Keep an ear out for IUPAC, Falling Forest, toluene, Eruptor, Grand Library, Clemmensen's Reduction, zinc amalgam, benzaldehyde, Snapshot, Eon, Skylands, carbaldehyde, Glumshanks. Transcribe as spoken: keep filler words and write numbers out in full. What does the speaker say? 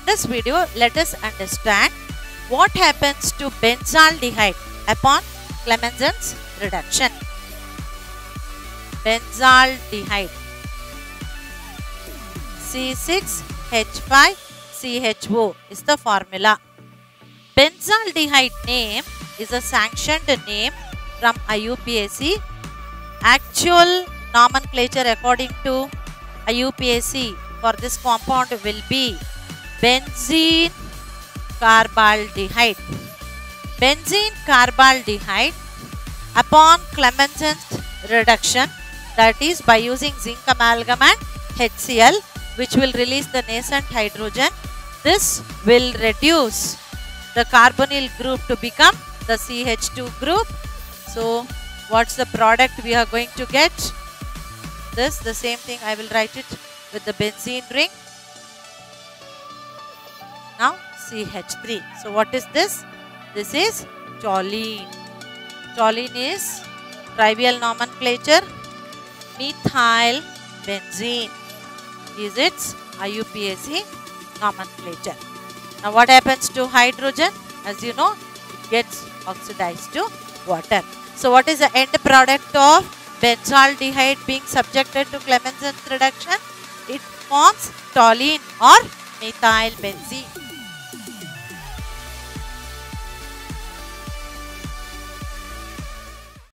In this video, let us understand what happens to benzaldehyde upon Clemmensen's reduction. Benzaldehyde C six H five C H O is the formula. Benzaldehyde name is a sanctioned name from I U P A C. Actual nomenclature according to I U P A C for this compound will be benzene carbaldehyde. Benzene carbaldehyde upon Clemmensen's reduction, that is by using zinc amalgam and H C l, which will release the nascent hydrogen. This will reduce the carbonyl group to become the C H two group. So what's the product we are going to get? This, the same thing I will write it with the benzene ring. Now C H three. So what is this? This is toluene. Toluene is trivial nomenclature. Methyl benzene is its I U P A C nomenclature. Now what happens to hydrogen? As you know, it gets oxidized to water. So what is the end product of benzaldehyde being subjected to Clemmensen's reduction? It forms toluene or methyl benzene.